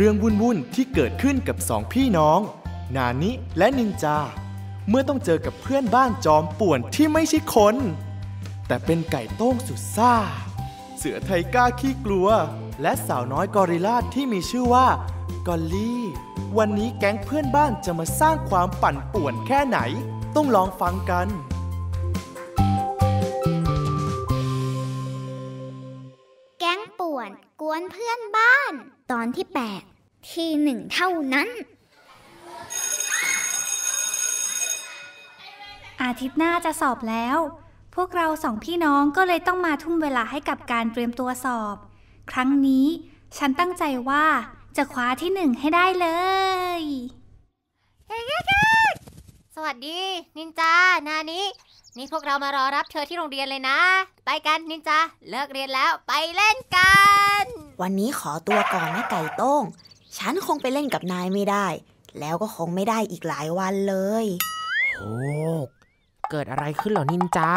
เรื่องวุ่นๆที่เกิดขึ้นกับสองพี่น้องนานิและนินจาเมื่อต้องเจอกับเพื่อนบ้านจอมป่วนที่ไม่ใช่คนแต่เป็นไก่โต้งสุดซ่าเสือไทก้าขี้กลัวและสาวน้อยกอริลลาที่มีชื่อว่ากอลลี่วันนี้แก๊งเพื่อนบ้านจะมาสร้างความปั่นป่วนแค่ไหนต้องลองฟังกันแก๊งป่วนกวนเพื่อนบ้านตอนที่8ที่หนึ่งเท่านั้นอาทิตย์หน้าจะสอบแล้วพวกเราสองพี่น้องก็เลยต้องมาทุ่มเวลาให้กับการเตรียมตัวสอบครั้งนี้ฉันตั้งใจว่าจะคว้าที่หนึ่งให้ได้เลยสวัสดีนินจานานินี่พวกเรามารอรับเธอที่โรงเรียนเลยนะไปกันนินจาเลิกเรียนแล้วไปเล่นกันวันนี้ขอตัวก่อนนะไก่โต้งฉันคงไปเล่นกับนายไม่ได้แล้วก็คงไม่ได้อีกหลายวันเลยโอ้เกิดอะไรขึ้นเหรอนินจา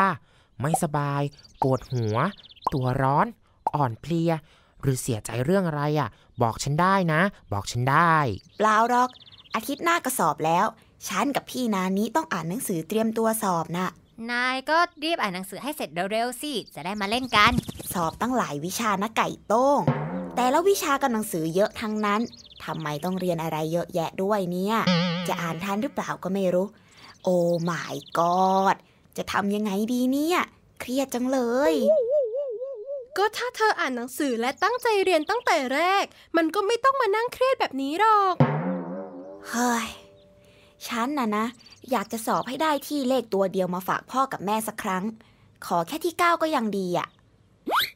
ไม่สบายปวดหัวตัวร้อนอ่อนเพลียหรือเสียใจเรื่องอะไรอ่ะบอกฉันได้นะบอกฉันได้เปล่าหรอกอาทิตย์หน้าก็สอบแล้วฉันกับพี่นานี้ต้องอ่านหนังสือเตรียมตัวสอบนะนายก็รีบอ่านหนังสือให้เสร็จเร็วๆสิจะได้มาเล่นกันสอบตั้งหลายวิชานะไก่โต้งแต่ละวิชากับหนังสือเยอะทั้งนั้นทำไมต้องเรียนอะไรเยอะแยะด้วยเนี่ยจะอ่านทันหรือเปล่าก็ไม่รู้โอ้ my god จะทำยังไงดีเนี่ยเครียดจังเลยก็ถ้าเธออ่านหนังสือและตั้งใจเรียนตั้งแต่แรกมันก็ไม่ต้องมานั่งเครียดแบบนี้หรอกเฮ้ยฉันนะอยากจะสอบให้ได้ที่เลขตัวเดียวมาฝากพ่อกับแม่สักครั้งขอแค่ที่9ก็ยังดีอ่ะ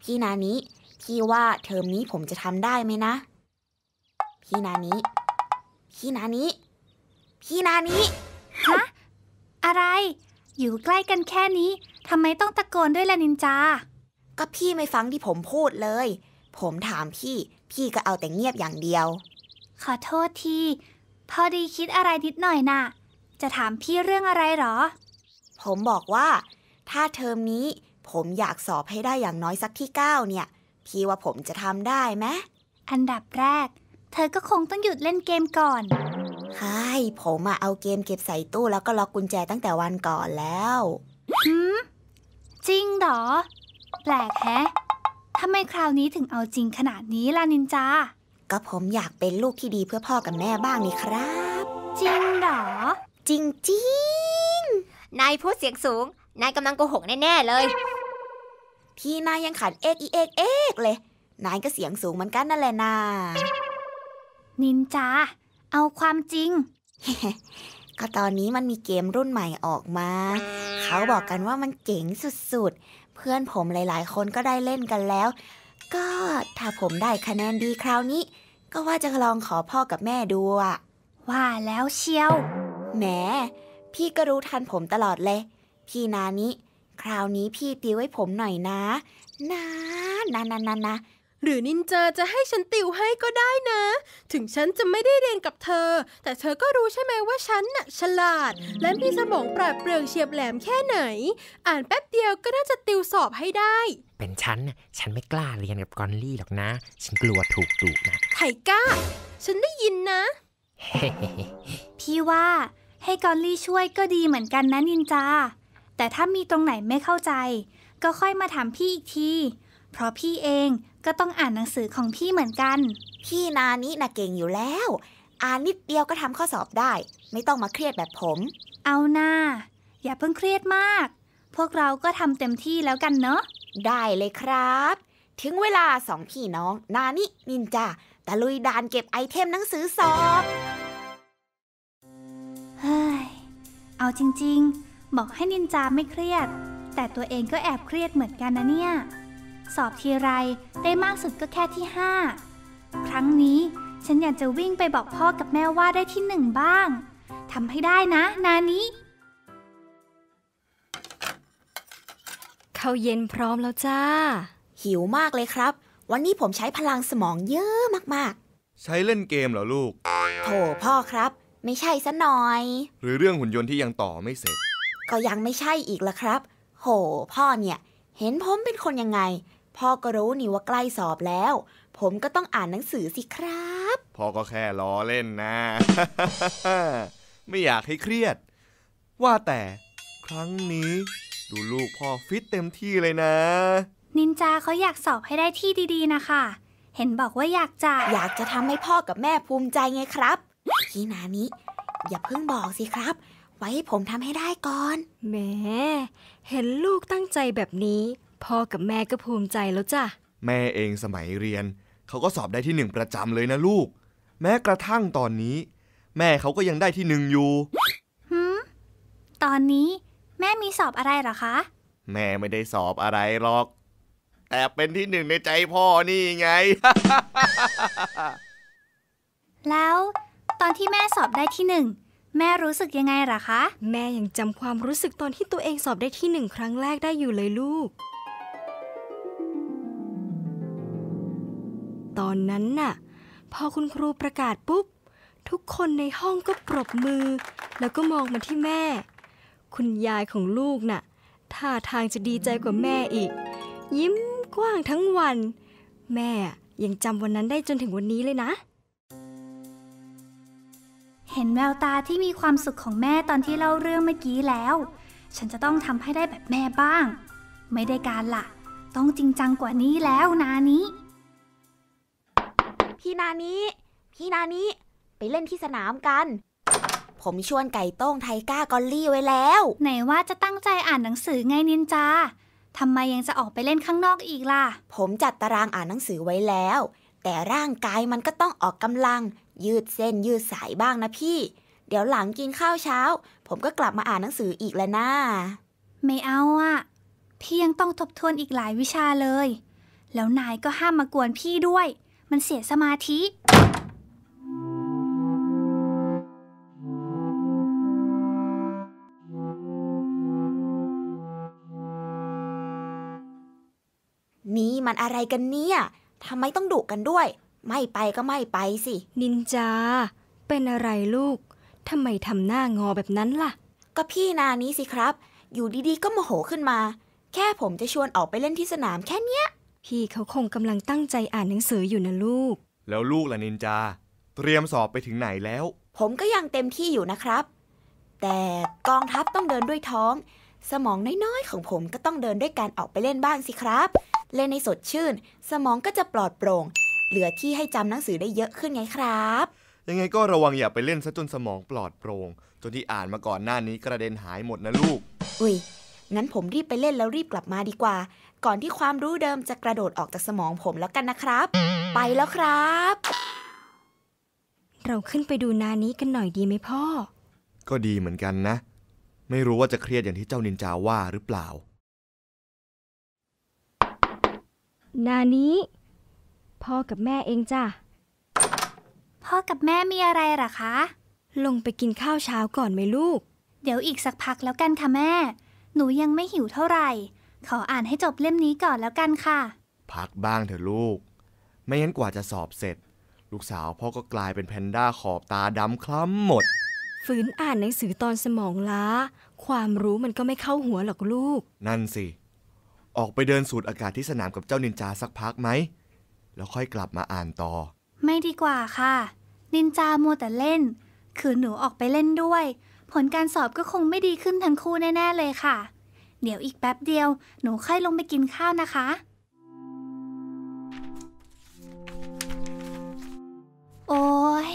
พี่นานิพี่ว่าเทอมนี้ผมจะทำได้ไหมนะพี่นานิพี่นานิพี่นานิฮะอะไรอยู่ใกล้กันแค่นี้ทำไมต้องตะโกนด้วยล่ะนินจาก็พี่ไม่ฟังที่ผมพูดเลยผมถามพี่ก็เอาแต่เงียบอย่างเดียวขอโทษทีพอดีคิดอะไรนิดหน่อยน่ะจะถามพี่เรื่องอะไรหรอผมบอกว่าถ้าเทอมนี้ผมอยากสอบให้ได้อย่างน้อยสักที่9เนี่ยพี่ว่าผมจะทำได้ไหมอันดับแรกเธอก็คงต้องหยุดเล่นเกมก่อนใช่ผมเอาเกมเก็บใส่ตู้แล้วก็ล็อกกุญแจตั้งแต่วันก่อนแล้วจริงเหรอแปลกแฮะทำไมคราวนี้ถึงเอาจริงขนาดนี้ล่ะนินจาก็ผมอยากเป็นลูกที่ดีเพื่อพ่อกับแม่บ้างนี่ครับจริงเหรอจริงๆนายพูดเสียงสูงนายกำลังโกหกแน่ๆเลยพี่นายยังขันเอกอีเอกเอกเลยนายก็เสียงสูงเหมือนกันนั่นแหละนานินจาเอาความจริง ก็ตอนนี้มันมีเกมรุ่นใหม่ออกมาเขาบอกกันว่ามันเจ๋งสุดๆเพื่อนผมหลายๆคนก็ได้เล่นกันแล้วก็ถ้าผมได้คะแนนดีคราวนี้ก็ว่าจะลองขอพ่อกับแม่ดูอะว่าแล้วเชียวแหมพี่ก็รู้ทันผมตลอดเลยพี่นานิคราวนี้พี่ติวให้ผมหน่อยนะนะหรือนินจาจะให้ฉันติวให้ก็ได้นะถึงฉันจะไม่ได้เรียนกับเธอแต่เธอก็รู้ใช่ไหมว่าฉันน่ะฉลาดและมีสมองปราดเปรื่องเฉียบแหลมแค่ไหนอ่านแป๊บเดียวก็น่าจะติวสอบให้ได้เป็นฉันไม่กล้าเรียนกับกอลลี่หรอกนะฉันกลัวถูกดุนะไทก้าฉันได้ยินนะ พี่ว่าให้กอลลี่ช่วยก็ดีเหมือนกันนะนินจาแต่ถ้ามีตรงไหนไม่เข้าใจก็ค่อยมาถามพี่อีกทีเพราะพี่เองก็ต้องอ่านหนังสือของพี่เหมือนกันพี่นานิน่ะเก่งอยู่แล้วอ่านนิดเดียวก็ทำข้อสอบได้ไม่ต้องมาเครียดแบบผมเอานะอย่าเพิ่งเครียดมากพวกเราก็ทำเต็มที่แล้วกันเนาะได้เลยครับถึงเวลาสองพี่น้องนานินินจาตะลุยด่านเก็บไอเทมหนังสือสอบเฮ้ยเอาจริงๆบอกให้นินจาไม่เครียดแต่ตัวเองก็แอบเครียดเหมือนกันนะเนี่ยสอบทีไรได้มากสุดก็แค่ที่5ครั้งนี้ฉันอยากจะวิ่งไปบอกพ่อกับแม่ว่าได้ที่1บ้างทำให้ได้นะนานิข้าวเย็นพร้อมแล้วจ้าหิวมากเลยครับวันนี้ผมใช้พลังสมองเยอะมากๆใช้เล่นเกมเหรอลูกโถพ่อครับไม่ใช่ซะหน่อยหรือเรื่องหุ่นยนต์ที่ยังต่อไม่เสร็จก็ยังไม่ใช่อีกละครับโหพ่อเนี่ยเห็นผมเป็นคนยังไงพ่อก็รู้นี่ว่าใกล้สอบแล้วผมก็ต้องอ่านหนังสือสิครับ พ่อก็แค่ล้อเล่นนะ ไม่อยากให้เครียดว่าแต่ครั้งนี้ดูลูกพ่อฟิตเต็มที่เลยนะนินจาเขาอยากสอบให้ได้ที่ดีๆนะคะเห็นบอกว่าอยากจะทำให้พ่อกับแม่ภูมิใจไงครับพี่นานิอย่าเพิ่งบอกสิครับไว้ให้ผมทำให้ได้ก่อนแม่เห็นลูกตั้งใจแบบนี้พ่อกับแม่ก็ภูมิใจแล้วจ้ะแม่เองสมัยเรียนเขาก็สอบได้ที่หนึ่งประจำเลยนะลูกแม้กระทั่งตอนนี้แม่เขาก็ยังได้ที่หนึ่งอยู่ตอนนี้แม่มีสอบอะไรหรอคะแม่ไม่ได้สอบอะไรหรอกแต่เป็นที่หนึ่งในใจพ่อนี่ไง แล้วตอนที่แม่สอบได้ที่หนึ่งแม่รู้สึกยังไงหรอคะแม่ยังจำความรู้สึกตอนที่ตัวเองสอบได้ที่หนึ่งครั้งแรกได้อยู่เลยลูกตอนนั้นน่ะพอคุณครูประกาศปุ๊บทุกคนในห้องก็ปรบมือแล้วก็มองมาที่แม่คุณยายของลูกน่ะท่าทางจะดีใจกว่าแม่อีกยิ้มกว้างทั้งวันแม่ยังจำวันนั้นได้จนถึงวันนี้เลยนะเห็นแววตาที่มีความสุขของแม่ตอนที่เล่าเรื่องเมื่อกี้แล้วฉันจะต้องทำให้ได้แบบแม่บ้างไม่ได้การล่ะต้องจริงจังกว่านี้แล้วนานิพี่นานิไปเล่นที่สนามกันผมชวนไก่ต้งไทก้ากอลลี่ไว้แล้วไหนว่าจะตั้งใจอ่านหนังสือไงนินจาทำไมยังจะออกไปเล่นข้างนอกอีกล่ะผมจัดตารางอ่านหนังสือไว้แล้วแต่ร่างกายมันก็ต้องออกกำลังยืดเส้นยืดสายบ้างนะพี่เดี๋ยวหลังกินข้าวเช้าผมก็กลับมาอ่านหนังสืออีกแล้วนะไม่เอาอะพี่ยังต้องทบทวนอีกหลายวิชาเลยแล้วนายก็ห้ามมากวนพี่ด้วยมันเสียสมาธินี่มันอะไรกันเนี่ยทำไมต้องดุกันด้วยไม่ไปก็ไม่ไปสินินจาเป็นอะไรลูกทำไมทำหน้างอแบบนั้นล่ะก็พี่นานี้สิครับอยู่ดีๆก็โมโหขึ้นมาแค่ผมจะชวนออกไปเล่นที่สนามแค่เนี้ยพี่เขาคงกำลังตั้งใจอ่านหนังสืออยู่นะลูกแล้วลูกล่ะนินจาเตรียมสอบไปถึงไหนแล้วผมก็ยังเต็มที่อยู่นะครับแต่กองทัพต้องเดินด้วยท้องสมองน้อยๆของผมก็ต้องเดินด้วยการออกไปเล่นบ้างสิครับเล่นในสดชื่นสมองก็จะปลอดโปร่งเหลือที่ให้จำหนังสือได้เยอะขึ้นไงครับยังไงก็ระวังอย่าไปเล่นซะจนสมองปลอดโปร่งจนที่อ่านมาก่อนหน้านี้กระเด็นหายหมดนะลูกอุ้ยงั้นผมรีบไปเล่นแล้วรีบกลับมาดีกว่าก่อนที่ความรู้เดิมจะกระโดดออกจากสมองผมแล้วกันนะครับไปแล้วครับเราขึ้นไปดูนานี้กันหน่อยดีไหมพ่อก็ดีเหมือนกันนะไม่รู้ว่าจะเครียดอย่างที่เจ้านินจาว่าหรือเปล่านานี้พ่อกับแม่เองจ้ะพ่อกับแม่มีอะไรหรอคะลงไปกินข้าวเช้าก่อนไหมลูกเดี๋ยวอีกสักพักแล้วกันค่ะแม่หนูยังไม่หิวเท่าไหร่ขออ่านให้จบเล่มนี้ก่อนแล้วกันค่ะพักบ้างเถอะลูกไม่งั้นกว่าจะสอบเสร็จลูกสาวพ่อก็กลายเป็นแพนด้าขอบตาดำคล้ำหมดฝืนอ่านหนังสือตอนสมองล้าความรู้มันก็ไม่เข้าหัวหรอกลูกนั่นสิออกไปเดินสูดอากาศที่สนามกับเจ้านินจาสักพักไหมแล้วค่อยกลับมาอ่านต่อไม่ดีกว่าค่ะนินจามัวแต่เล่นคือหนูออกไปเล่นด้วยผลการสอบก็คงไม่ดีขึ้นทั้งคู่แน่ๆเลยค่ะเดี๋ยวอีกแป๊บเดียวหนูค่อยลงไปกินข้าวนะคะโอ้ย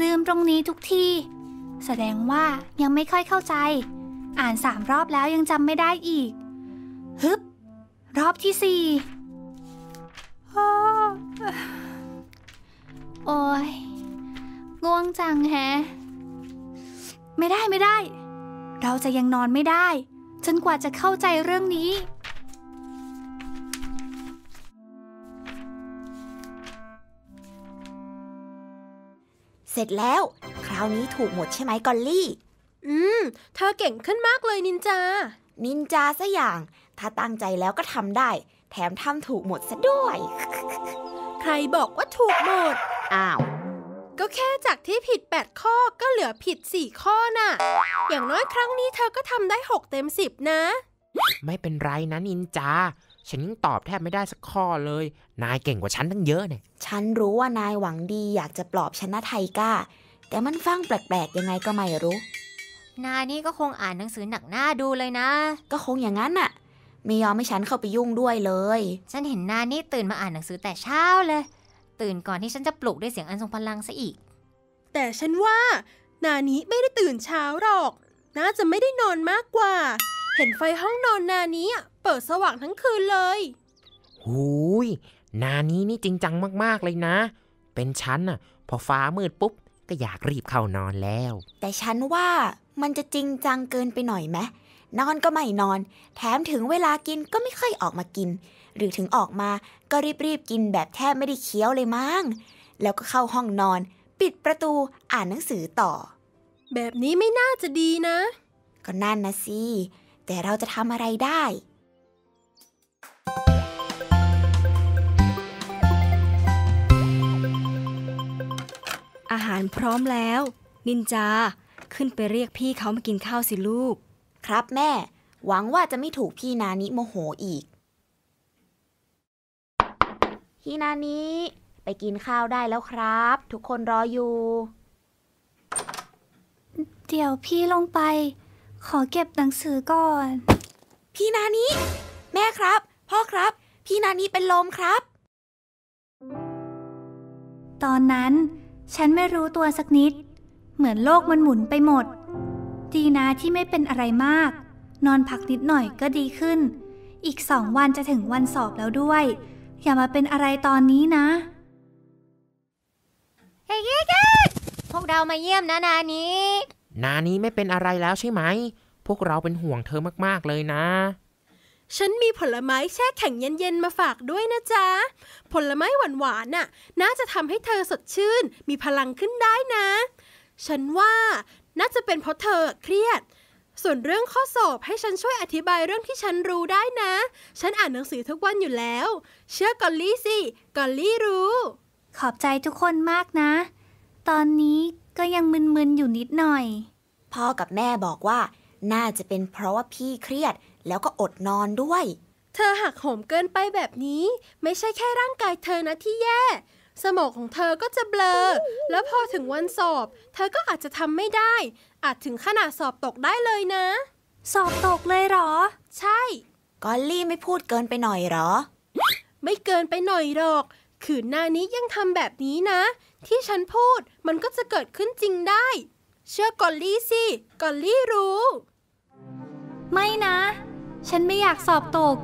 ลืมตรงนี้ทุกทีแสดงว่ายังไม่ค่อยเข้าใจอ่าน3รอบแล้วยังจำไม่ได้อีกฮึบรอบที่4โอ้ยง่วงจังแฮะไม่ได้เราจะยังนอนไม่ได้จนกว่าจะเข้าใจเรื่องนี้เสร็จแล้วคราวนี้ถูกหมดใช่ไหมกอลลี่เธอเก่งขึ้นมากเลยนินจาซะอย่างถ้าตั้งใจแล้วก็ทำได้แถมทำถูกหมดซะด้วยใครบอกว่าถูกหมดอ้าวก็แค่จากที่ผิด8ข้อก็เหลือผิด4ข้อน่ะอย่างน้อยครั้งนี้เธอก็ทำได้6 เต็ม 10นะไม่เป็นไรนะนินจา ฉันยังตอบแทบไม่ได้สักข้อเลยนายเก่งกว่าฉันตั้งเยอะเนี่ยฉันรู้ว่านายหวังดีอยากจะปลอบฉันนะไทก้าแต่มันฟังแปลกๆยังไงก็ไม่รู้นายนี่ก็คงอ่านหนังสือหนักหน้าดูเลยนะก็คงอย่างนั้นน่ะไม่ยอมให้ฉันเข้าไปยุ่งด้วยเลยฉันเห็นนายนี่ตื่นมาอ่านหนังสือแต่เช้าเลยตื่นก่อนที่ฉันจะปลุกด้วยเสียงอันทรงพลังซะอีกแต่ฉันว่านานี้ไม่ได้ตื่นเช้าหรอกน่าจะไม่ได้นอนมากกว่าเห็นไฟห้องนอนนานี้เปิดสว่างทั้งคืนเลยหูยนานี้นี่จริงจังมากๆเลยนะเป็นฉันน่ะพอฟ้ามืดปุ๊บก็อยากรีบเข้านอนแล้วแต่ฉันว่ามันจะจริงจังเกินไปหน่อยไหมนอนก็ไม่นอนแถมถึงเวลากินก็ไม่ค่อยออกมากินหรือถึงออกมาก็รีบกินแบบแทบไม่ได้เคี้ยวเลยมั้งแล้วก็เข้าห้องนอนปิดประตูอ่านหนังสือต่อแบบนี้ไม่น่าจะดีนะก็นั่นนะสิแต่เราจะทำอะไรได้อาหารพร้อมแล้วนินจาขึ้นไปเรียกพี่เขามากินข้าวสิลูกครับแม่หวังว่าจะไม่ถูกพี่นานิโมโหอีกพี่นานิไปกินข้าวได้แล้วครับทุกคนรออยู่เดี๋ยวพี่ลงไปขอเก็บหนังสือก่อนพี่นานิแม่ครับพ่อครับพี่นานิเป็นลมครับตอนนั้นฉันไม่รู้ตัวสักนิดเหมือนโลกมันหมุนไปหมดดีนะที่ไม่เป็นอะไรมากนอนพักนิดหน่อยก็ดีขึ้นอีก2 วันจะถึงวันสอบแล้วด้วยอย่ามาเป็นอะไรตอนนี้นะเฮ้ยๆพวกเรามาเยี่ยมนะนานี้นานี้ไม่เป็นอะไรแล้วใช่ไหมพวกเราเป็นห่วงเธอมากๆเลยนะฉันมีผลไม้แช่แข็งเย็นๆมาฝากด้วยนะจ๊ะผลไม้หวานๆน่ะน่าจะทำให้เธอสดชื่นมีพลังขึ้นได้นะฉันว่าน่าจะเป็นเพราะเธอเครียดส่วนเรื่องข้อสอบให้ฉันช่วยอธิบายเรื่องที่ฉันรู้ได้นะฉันอ่านหนังสือทุกวันอยู่แล้วเชื่อกอลลี่สิกอลลี่รู้ขอบใจทุกคนมากนะตอนนี้ก็ยังมึนๆอยู่นิดหน่อยพ่อกับแม่บอกว่าน่าจะเป็นเพราะว่าพี่เครียดแล้วก็อดนอนด้วยเธอหักโหมเกินไปแบบนี้ไม่ใช่แค่ร่างกายเธอนะที่แย่สมองของเธอก็จะเบลอแล้วพอถึงวันสอบเธอก็อาจจะทำไม่ได้อาจถึงขนาดสอบตกได้เลยนะสอบตกเลยเหรอใช่กอลลี่ไม่พูดเกินไปหน่อยเหรอไม่เกินไปหน่อยหรอกขืนหน้านี้ยังทำแบบนี้นะที่ฉันพูดมันก็จะเกิดขึ้นจริงได้เชื่อกอลลี่สิกอลลี่รู้ไม่นะฉันไม่อยากสอบตก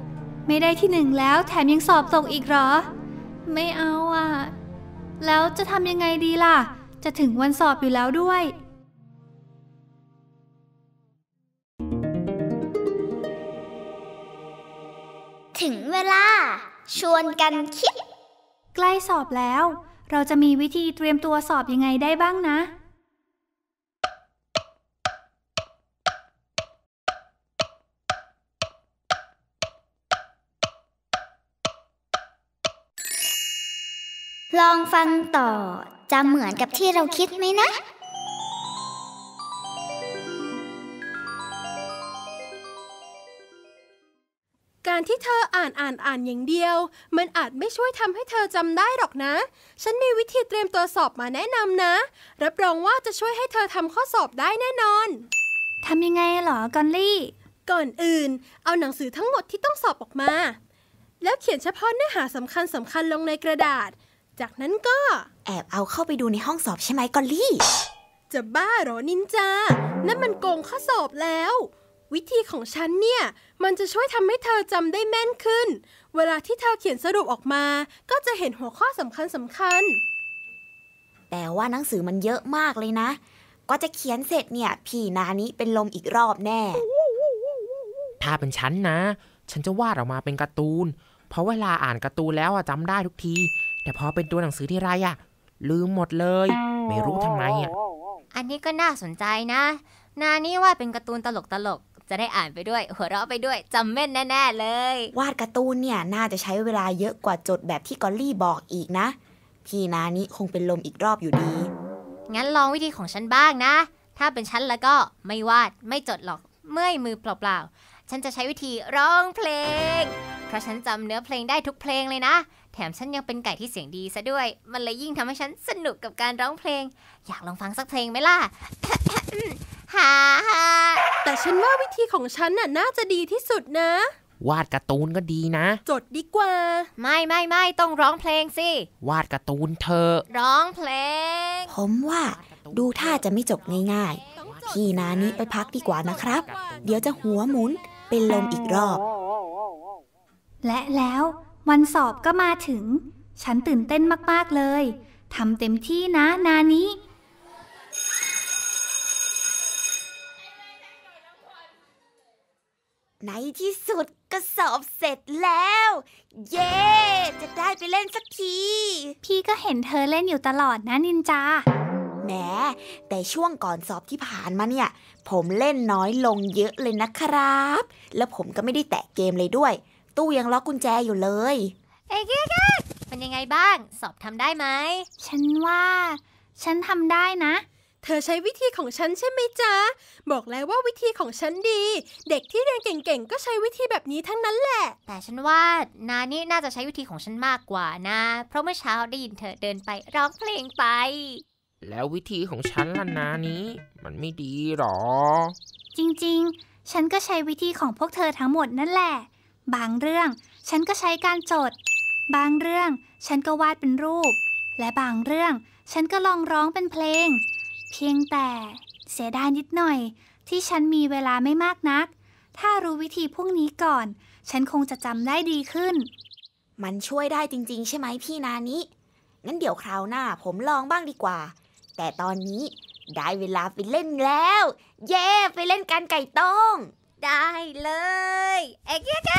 ไม่ได้ที่หนึ่งแล้วแถมยังสอบตกอีกเหรอไม่เอาอ่ะแล้วจะทำยังไงดีล่ะจะถึงวันสอบอยู่แล้วด้วยถึงเวลาชวนกันคิดใกล้สอบแล้วเราจะมีวิธีเตรียมตัวสอบยังไงได้บ้างนะลองฟังต่อจะเหมือนกับที่เราคิดไหมนะการที่เธออ่านอย่างเดียวมันอาจไม่ช่วยทำให้เธอจำได้หรอกนะฉันมีวิธีเตรียมตัวสอบมาแนะนำนะรับรองว่าจะช่วยให้เธอทำข้อสอบได้แน่นอนทำยังไงหรอกอลลี่ก่อนอื่นเอาหนังสือทั้งหมดที่ต้องสอบออกมาแล้วเขียนเฉพาะเนื้อหาสำคัญลงในกระดาษจากนั้นก็แอบเอาเข้าไปดูในห้องสอบใช่ไหมกอลลี่จะบ้าเหรอนินจานั่นมันโกงข้อสอบแล้ววิธีของฉันเนี่ยมันจะช่วยทำให้เธอจำได้แม่นขึ้นเวลาที่เธอเขียนสรุปออกมาก็จะเห็นหัวข้อสำคัญแต่ว่าหนังสือมันเยอะมากเลยนะก็จะเขียนเสร็จเนี่ยพี่นานี้เป็นลมอีกรอบแน่ถ้าเป็นฉันนะฉันจะวาดออกมาเป็นการ์ตูนเพราะเวลาอ่านการ์ตูนแล้วจำได้ทุกทีแต่พอเป็นตัวหนังสือที่ไรลืมหมดเลยไม่รู้ทำไมอันนี้ก็น่าสนใจนะนานี่วาดเป็นการ์ตูนตลกจะได้อ่านไปด้วยหัวเราะไปด้วยจำแม่นแน่ๆเลยวาดการ์ตูนเนี่ยน่าจะใช้เวลาเยอะกว่าจดแบบที่กอลลี่บอกอีกนะพี่นานี้คงเป็นลมอีกรอบอยู่ดีงั้นลองวิธีของฉันบ้างนะถ้าเป็นฉันแล้วก็ไม่วาดไม่จดหรอกเมื่อยมือเปล่าๆ ฉันจะใช้วิธีร้องเพลงเพราะฉันจำเนื้อเพลงได้ทุกเพลงเลยนะแถมฉันยังเป็นไก่ที่เสียงดีซะด้วยมันเลยยิ่งทำให้ฉันสนุกกับการร้องเพลงอยากลองฟังสักเพลงไหมล่ะ แต่ฉันว่าวิธีของฉันน่าจะดีที่สุดนะวาดการ์ตูนก็ดีนะจดดีกว่าไม่ต้องร้องเพลงสิวาดการ์ตูนเธอร้องเพลงผมว่าดูท่าจะไม่จบง่ายๆพี่นานี้ไปพักดีกว่านะครับเดี๋ยวจะหัวหมุนเป็นลมอีกรอบและแล้ววันสอบก็มาถึงฉันตื่นเต้นมากๆเลยทำเต็มที่นะนานี้ในที่สุดก็สอบเสร็จแล้วเย้ จะได้ไปเล่นสักทีพี่ก็เห็นเธอเล่นอยู่ตลอดนะนินจาแหมแต่ช่วงก่อนสอบที่ผ่านมาเนี่ยผมเล่นน้อยลงเยอะเลยนะครับแล้วผมก็ไม่ได้แตะเกมเลยด้วยตู้ยังล็อกกุญแจอยู่เลยเอ๊ะเป็นยังไงบ้างสอบทำได้ไหมฉันว่าฉันทำได้นะเธอใช้วิธีของฉันใช่ไหมจ๊ะบอกแล้วว่าวิธีของฉันดีเด็กที่เรียนเก่งๆก็ใช้วิธีแบบนี้ทั้งนั้นแหละแต่ฉันว่านานี่น่าจะใช้วิธีของฉันมากกว่านะเพราะเมื่อเช้าได้ยินเธอเดินไปร้องเพลงไปแล้ววิธีของฉันล่ะนานี้มันไม่ดีหรอจริงๆฉันก็ใช้วิธีของพวกเธอทั้งหมดนั่นแหละบางเรื่องฉันก็ใช้การจดบางเรื่องฉันก็วาดเป็นรูปและบางเรื่องฉันก็ลองร้องเป็นเพลงเพียงแต่เสียดายนิดหน่อยที่ฉันมีเวลาไม่มากนักถ้ารู้วิธีพวกนี้ก่อนฉันคงจะจำได้ดีขึ้นมันช่วยได้จริงๆใช่ไหมพี่นานี้งั้นเดี๋ยวคราวหน้าผมลองบ้างดีกว่าแต่ตอนนี้ได้เวลาไปเล่นแล้วเย้ไปเล่นกันไก่ต้มได้เลยเอ็กเอ็ก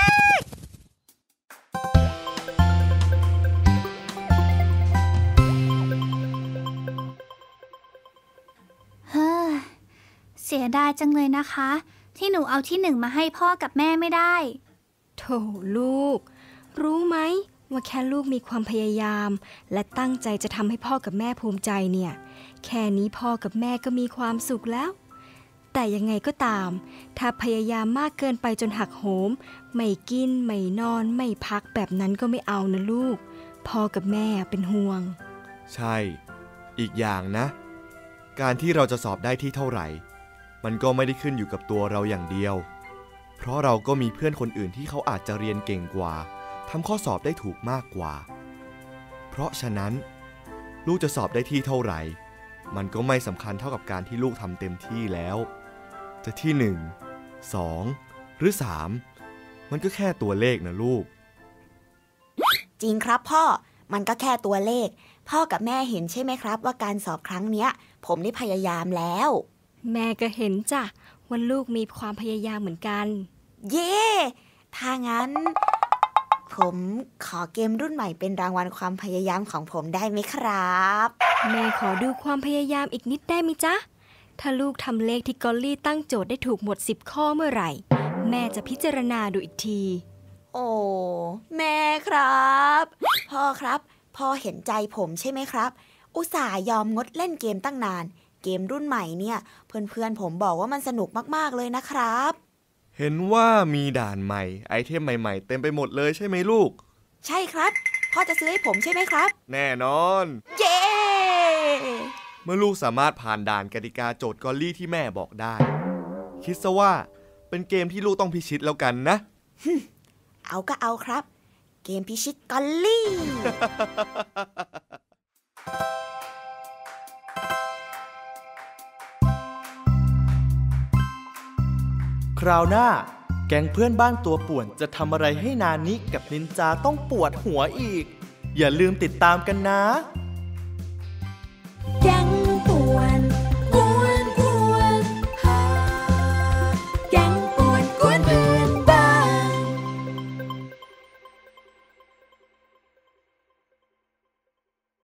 เสียดายจังเลยนะคะที่หนูเอาที่หนึ่งมาให้พ่อกับแม่ไม่ได้โถลูกรู้ไหมว่าแค่ลูกมีความพยายามและตั้งใจจะทำให้พ่อกับแม่ภูมิใจเนี่ยแค่นี้พ่อกับแม่ก็มีความสุขแล้วแต่ยังไงก็ตามถ้าพยายามมากเกินไปจนหักโหมไม่กินไม่นอนไม่พักแบบนั้นก็ไม่เอานะลูกพ่อกับแม่เป็นห่วงใช่อีกอย่างนะการที่เราจะสอบได้ที่เท่าไหร่มันก็ไม่ได้ขึ้นอยู่กับตัวเราอย่างเดียวเพราะเราก็มีเพื่อนคนอื่นที่เขาอาจจะเรียนเก่งกว่าทำข้อสอบได้ถูกมากกว่าเพราะฉะนั้นลูกจะสอบได้ที่เท่าไหร่มันก็ไม่สำคัญเท่ากับการที่ลูกทำเต็มที่แล้วจะที่1 2หรือ3มันก็แค่ตัวเลขนะลูกจริงครับพ่อมันก็แค่ตัวเลขพ่อกับแม่เห็นใช่ไหมครับว่าการสอบครั้งเนี้ยผมได้พยายามแล้วแม่ก็เห็นจ้ะว่าลูกมีความพยายามเหมือนกันเย่ถ้างั้นผมขอเกมรุ่นใหม่เป็นรางวัลความพยายามของผมได้ไหมครับแม่ขอดูความพยายามอีกนิดได้ไหมจ๊ะถ้าลูกทำเลขที่กอลลี่ตั้งโจทย์ได้ถูกหมด10ข้อเมื่อไหร่แม่จะพิจารณาดูอีกทีโอ้แม่ครับพ่อครับพ่อเห็นใจผมใช่ไหมครับอุตส่าห์ยอมงดเล่นเกมตั้งนานเกมรุ่นใหม่เนี่ยเพื่อนๆผมบอกว่ามันสนุกมากๆเลยนะครับเห็นว่ามีด่านใหม่ไอเทมใหม่ๆเต็มไปหมดเลยใช่ไหมลูกใช่ครับพ่อจะซื้อให้ผมใช่ไหมครับแน่นอนเย้ เมื่อลูกสามารถผ่านด่านกติกาโจทย์กอลลี่ที่แม่บอกได้คิดซะว่าเป็นเกมที่ลูกต้องพิชิตแล้วกันนะ เอาก็เอาครับเกมพิชิตกอลลี่ คราวหน้าแก๊งเพื่อนบ้านตัวป่วนจะทำอะไรให้นานิกับนินจาต้องปวดหัวอีกอย่าลืมติดตามกันนะ